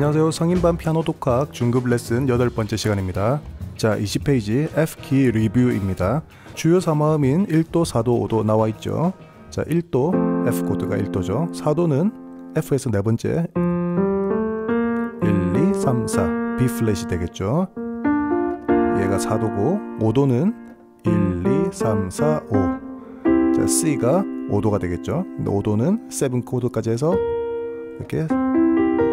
안녕하세요. 성인반 피아노 독학 중급 레슨 8번째 시간입니다. 자, 20페이지 F키 리뷰입니다. 주요 3화음인 1도, 4도, 5도 나와있죠. 자, 1도, F코드가 1도죠. 4도는 F에서 4번째 1, 2, 3, 4 B플랫이 되겠죠. 얘가 4도고 5도는 1, 2, 3, 4, 5. 자, C가 5도가 되겠죠. 5도는 7코드까지 해서 이렇게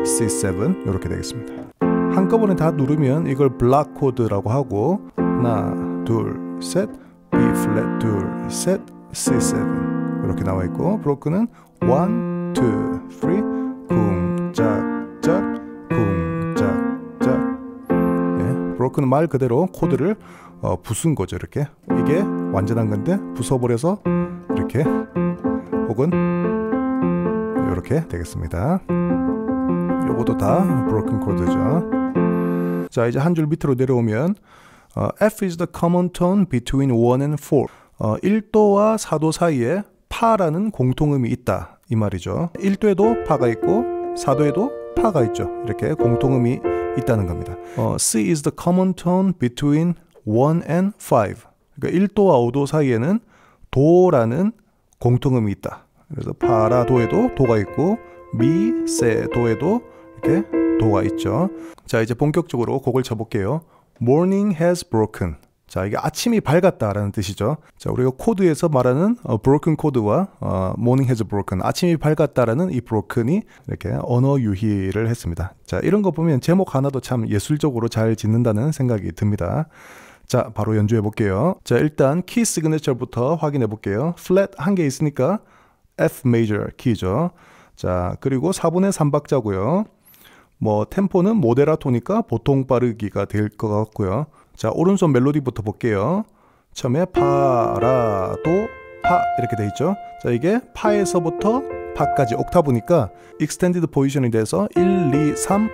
C7 이렇게 되겠습니다. 한꺼번에 다 누르면 이걸 블락 코드라고 하고, 하나 둘 셋 B 플랫 둘 셋 C7 이렇게 나와 있고, 브로크는 1, 2, 3 쿵짝짝 쿵짝짝. 예, 브로크는 말 그대로 코드를 부순 거죠. 이렇게 이게 완전한 건데 부숴버려서 이렇게 혹은 이렇게 되겠습니다. 요것도 다 브로큰 코드죠. 자, 이제 한 줄 밑으로 내려오면 F is the common tone between 1 and 4. 1도와 4도 사이에 파라는 공통음이 있다 이 말이죠. 1도에도 파가 있고 4도에도 파가 있죠. 이렇게 공통음이 있다는 겁니다. C is the common tone between 1 and 5. 그러니까 1도와 5도 사이에는 도라는 공통음이 있다. 그래서 파라 도에도 도가 있고 미, 세, 도에도 이렇게 도가 있죠. 자, 이제 본격적으로 곡을 쳐볼게요. Morning has broken. 자, 이게 아침이 밝았다 라는 뜻이죠. 자, 우리가 코드에서 말하는 broken 코드와 morning has broken, 아침이 밝았다 라는 이 broken이 이렇게 언어 유희를 했습니다. 자, 이런 거 보면 제목 하나도 참 예술적으로 잘 짓는다는 생각이 듭니다. 자, 바로 연주해 볼게요. 자, 일단 키 시그니처부터 확인해 볼게요. 플랫 한 개 있으니까 F major 키죠. 자, 그리고 4분의 3박자고요. 뭐 템포는 모데라토니까 보통 빠르기가 될 것 같고요. 자, 오른손 멜로디부터 볼게요. 처음에 파라도 파 이렇게 돼 있죠. 자, 이게 파에서부터 파까지 옥타브니까 익스텐디드 포지션이 돼서 1, 2, 3, 5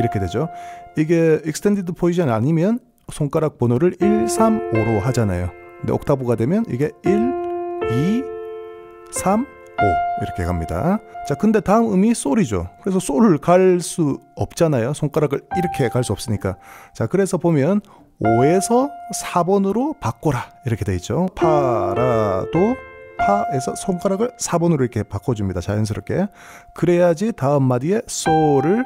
이렇게 되죠. 이게 익스텐디드 포지션이 아니면 손가락 번호를 1, 3, 5로 하잖아요. 근데 옥타브가 되면 이게 1, 2, 3, 5 이렇게 갑니다. 자, 근데 다음 음이 솔이죠. 그래서 솔을 갈 수 없잖아요. 손가락을 이렇게 갈 수 없으니까. 자, 그래서 보면 5에서 4번으로 바꿔라 이렇게 돼 있죠. 파라도 파에서 손가락을 4번으로 이렇게 바꿔줍니다. 자연스럽게. 그래야지 다음 마디에 솔을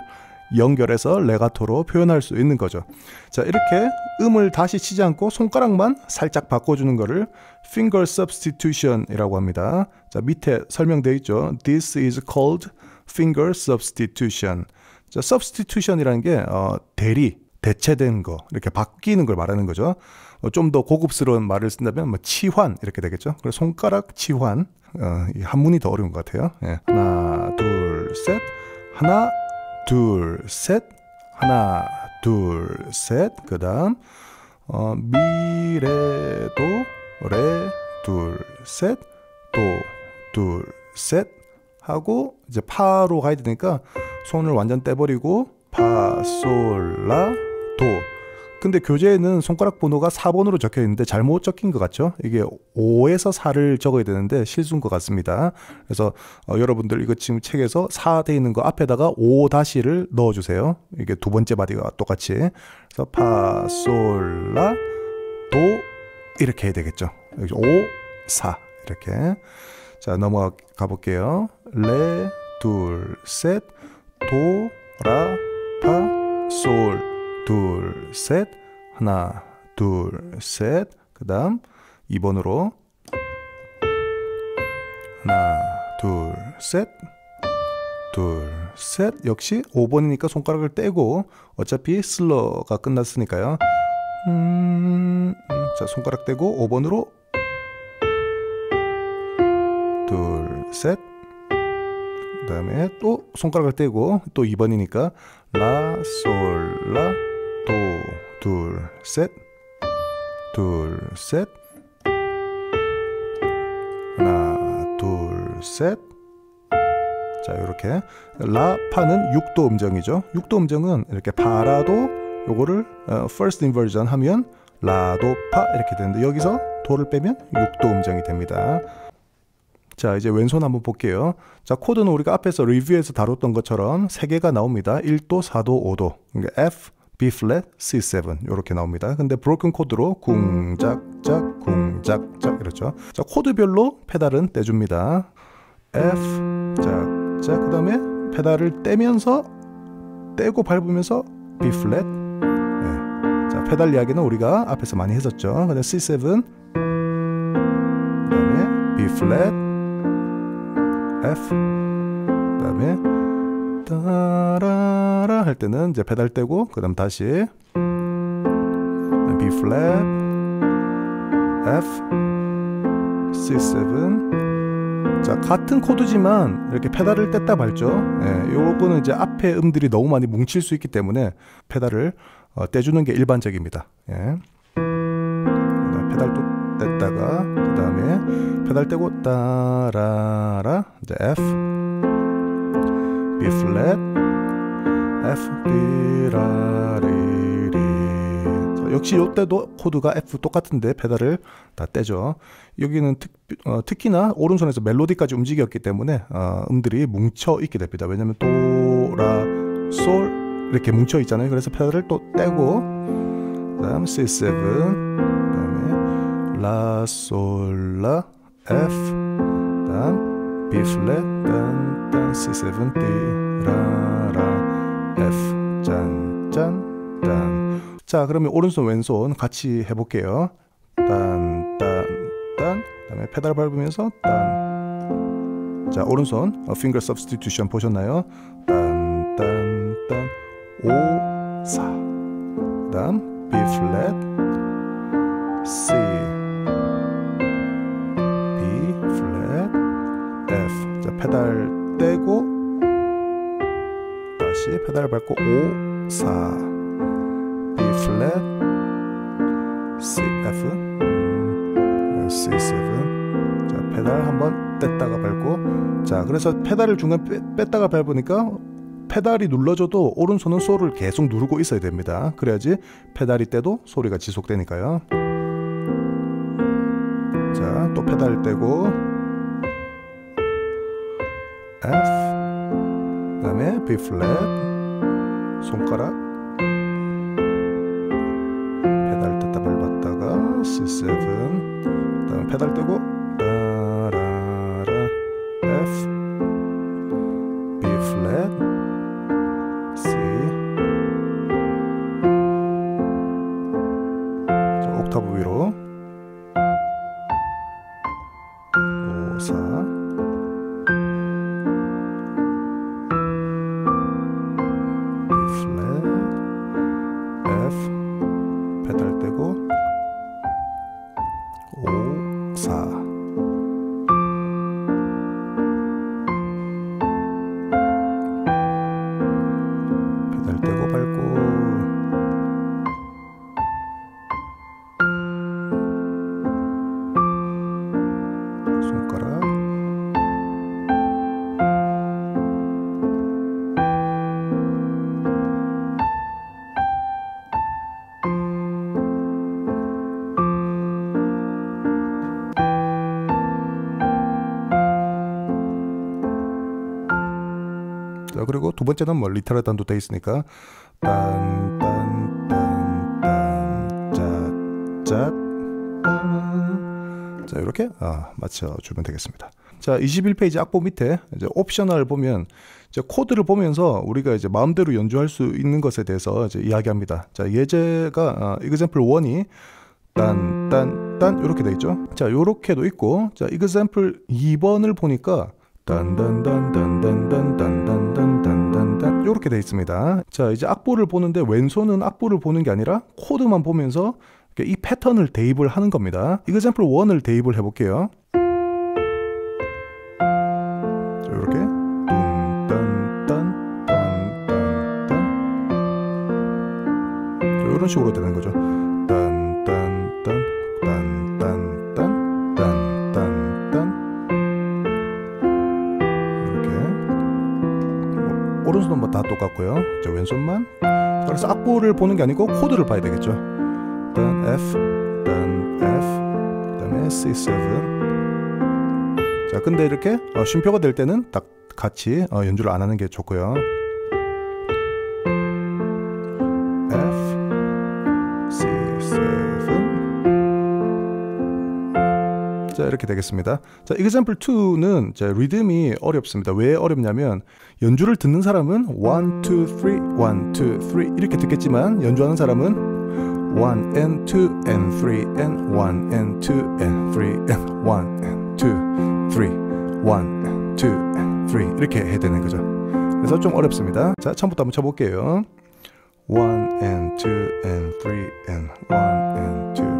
연결해서 레가토로 표현할 수 있는 거죠. 자, 이렇게 음을 다시 치지 않고 손가락만 살짝 바꿔주는 거를 finger substitution 이라고 합니다. 자, 밑에 설명되어 있죠. This is called finger substitution. 자, substitution 이라는 게 대리, 대체된 거, 이렇게 바뀌는 걸 말하는 거죠. 좀 더 고급스러운 말을 쓴다면 뭐 치환 이렇게 되겠죠. 그래서 손가락 치환. 이 한문이 더 어려운 것 같아요. 예. 하나 둘 셋 하나 둘, 셋, 하나, 둘, 셋. 그 다음 미, 레, 도, 레, 둘, 셋, 도, 둘, 셋 하고 이제 파로 가야 되니까 손을 완전 떼버리고 파, 솔, 라, 도. 근데 교재에는 손가락 번호가 4번으로 적혀 있는데 잘못 적힌 것 같죠? 이게 5에서 4를 적어야 되는데 실수인 것 같습니다. 그래서 여러분들 이거 지금 책에서 4 돼 있는 거 앞에다가 5-를 넣어주세요. 이게 두 번째 마디가 똑같이. 그래서 파, 솔, 라, 도 이렇게 해야 되겠죠. 여기서 5, 4 이렇게. 자, 넘어가 볼게요. 레, 둘, 셋, 도, 라, 파, 솔. 둘, 셋, 하나, 둘, 셋. 그 다음 2번으로 하나, 둘, 셋, 둘, 셋. 역시 5번이니까 손가락을 떼고, 어차피 슬러가 끝났으니까요. 자, 손가락 떼고 5번으로 둘, 셋. 그 다음에 또 손가락을 떼고 또 2번이니까 라, 솔, 라, 도, 둘, 셋, 둘, 셋, 하나, 둘, 셋. 자, 요렇게 라, 파는 6도 음정이죠. 6도 음정은 이렇게 파라도 요거를 first inversion 하면 라도, 파 이렇게 되는데 여기서 도를 빼면 6도 음정이 됩니다. 자, 이제 왼손 한번 볼게요. 자, 코드는 우리가 앞에서 리뷰에서 다뤘던 것처럼 3개가 나옵니다. 1도, 4도, 5도. 그러니까 F, B flat, C7 이렇게 나옵니다. 근데 브로큰 코드로 궁작작, 궁작작 이렇죠. 자, 코드별로 페달은 떼줍니다. F, 자, 그 다음에 페달을 떼고 밟으면서 B flat. 네. 자, 페달 이야기는 우리가 앞에서 많이 했었죠. 근데 C7, 그다음에 B flat, F, 그다음에 따라라 할 때는 이제 페달 떼고 그다음 다시 B flat, F, C7. 자, 같은 코드지만 이렇게 페달을 뗐다 밟죠. 예, 요거는 이제 앞에 음들이 너무 많이 뭉칠 수 있기 때문에 페달을 떼주는 게 일반적입니다. 예. 페달 또 뗐다가 그다음에 페달 떼고 따라라 이제 F. B flat, F, D, 라, 리, 리. 자, 역시 이때도 코드가 F 똑같은데 페달을 다 떼죠. 여기는 특히나 오른손에서 멜로디까지 움직였기 때문에 음들이 뭉쳐 있게 됩니다. 왜냐면 도, 라, 솔 이렇게 뭉쳐 있잖아요. 그래서 페달을 또 떼고 그다음 C7, 그다음에 라, 솔, 라, F, 그다음 B flat, 딴. C7, D, 라, 라, F, 짠, 짠, 짠. 자, 그러면 오른손 왼손 같이 해볼게요. 딴, 딴, 딴. 그 다음에 페달 밟으면서 딴. 자, 오른손 finger substitution 보셨나요? 딴, 딴, 딴. 5, 4. 그 다음 B flat, C, B flat, F. 자, 페달 떼고 다시 페달 밟고 5, 4 B flat C, F C7. 자, 페달 한번 뗐다가 밟고. 자, 그래서 페달을 중간 뺐다가 밟으니까 페달이 눌러줘도 오른손은 솔을 계속 누르고 있어야 됩니다. 그래야지 페달이 떼도 소리가 지속되니까요. 자, 또 페달 떼고 F, 그 다음에 B flat, 손가락, 페달 뗐다 밟았다가 C7, 그 다음에 페달 떼고 따라라 F, B flat, C. 자, 옥타브 위로 5, 4 그리고 두 번째는 뭐 리터럴 단도 돼 있으니까 딴, 딴, 딴, 딴, 짭, 짭, 자, 이렇게 맞춰주면 되겠습니다. 자, 21페이지 악보 밑에 이제 옵셔널 보면 이제 코드를 보면서 우리가 이제 마음대로 연주할 수 있는 것에 대해서 이제 이야기합니다. 자, 예제가 example 1이 딴, 딴, 딴 이렇게 돼 있죠. 자, 요렇게도 있고, 자, example 2번을 보니까 딴딴딴딴딴딴딴딴딴딴딴 이렇게 되어 있습니다. 자, 이제 악보를 보는데 왼손은 악보를 보는 게 아니라 코드만 보면서 이 패턴을 대입을 하는 겁니다. example 1을 대입을 해볼게요. 이렇게 딴딴딴딴딴딴 이런 식으로 되는 거죠. 오른손은 뭐 다 똑같고요. 자, 왼손만. 그래서 악보를 보는 게 아니고 코드를 봐야 되겠죠. 딴 F, 딴 F, 그다음에 C7. 자, 근데 이렇게 쉼표가 될 때는 딱 같이 연주를 안 하는 게 좋고요. F, C, 7. 자, 이렇게 되겠습니다. 자, example 2는 자, 리듬이 어렵습니다. 왜 어렵냐면 연주를 듣는 사람은 1, 2, 3, 1, 2, 3 이렇게 듣겠지만 연주하는 사람은 1 and 2 and 3 and 1 and 2 and 3 and 1 and 2 3 1 and 2 and 3 이렇게 해야 되는 거죠. 그래서 좀 어렵습니다. 자, 처음부터 한번 쳐볼게요. 1 and 2 and 3 and 1 and 2 and 3 and 1 and 2 and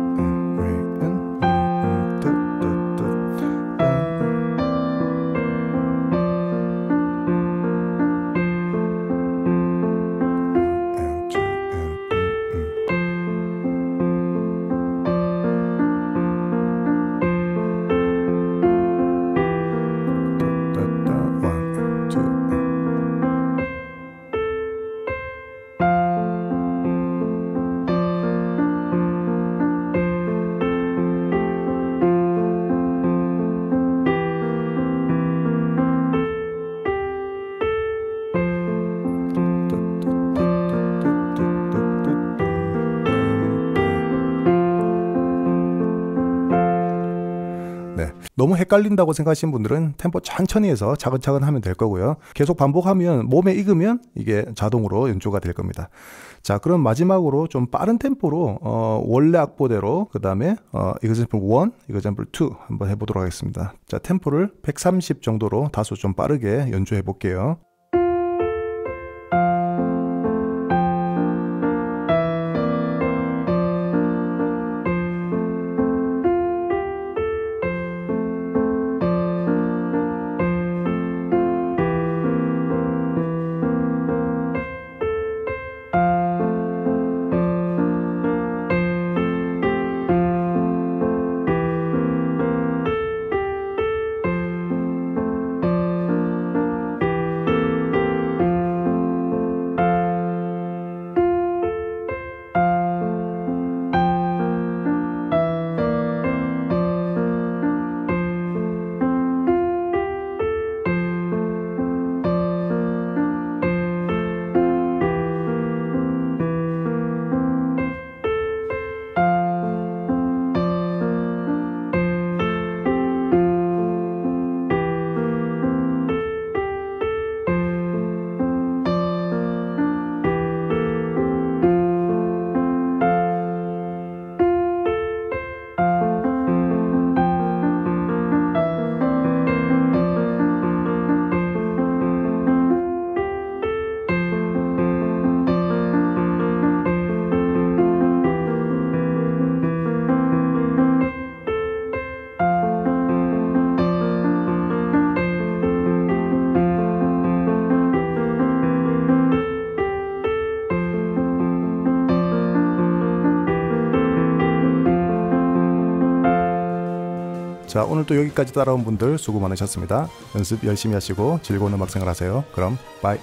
너무 헷갈린다고 생각하시는 분들은 템포 천천히 해서 차근차근 하면 될 거고요. 계속 반복하면 몸에 익으면 이게 자동으로 연주가 될 겁니다. 자, 그럼 마지막으로 좀 빠른 템포로 원래 악보대로 그 다음에 example 1, example 2 한번 해보도록 하겠습니다. 자, 템포를 130 정도로 다소 좀 빠르게 연주해 볼게요. 자, 오늘 또 여기까지 따라온 분들 수고 많으셨습니다. 연습 열심히 하시고 즐거운 음악생활 하세요. 그럼 바이.